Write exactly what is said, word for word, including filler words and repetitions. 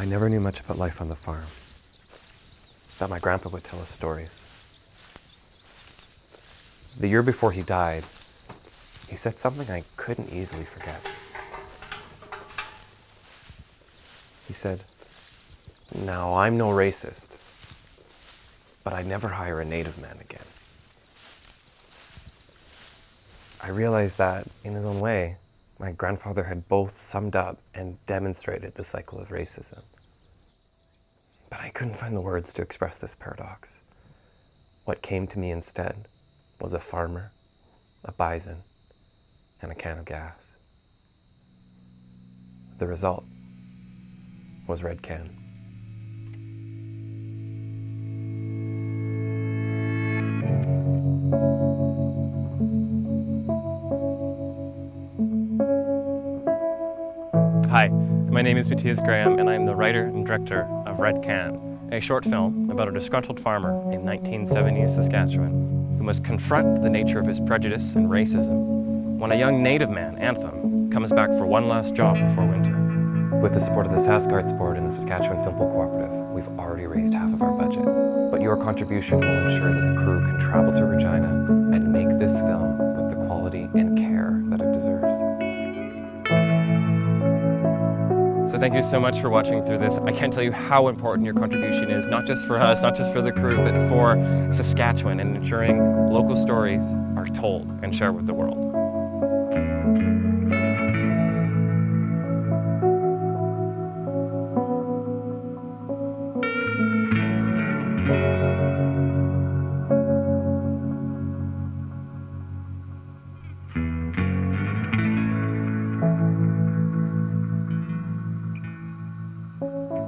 I never knew much about life on the farm, that my grandpa would tell us stories. The year before he died, he said something I couldn't easily forget. He said, "Now, I'm no racist, but I'd never hire a Native man again." I realized that, in his own way, my grandfather had both summed up and demonstrated the cycle of racism. But I couldn't find the words to express this paradox. What came to me instead was a farmer, a bison, and a can of gas. The result was Red Can. Hi, my name is Mattias Graham, and I am the writer and director of Red Can, a short film about a disgruntled farmer in nineteen seventies Saskatchewan who must confront the nature of his prejudice and racism when a young Native man, Anthem, comes back for one last job before winter. With the support of the SaskArts Board and the Saskatchewan Filmpool Cooperative, we've already raised half of our budget, but your contribution will ensure that the crew can travel to Regina and make this film with the quality and care that it deserves. So thank you so much for watching through this. I can't tell you how important your contribution is, not just for us, not just for the crew, but for Saskatchewan and ensuring local stories are told and shared with the world. Thank you.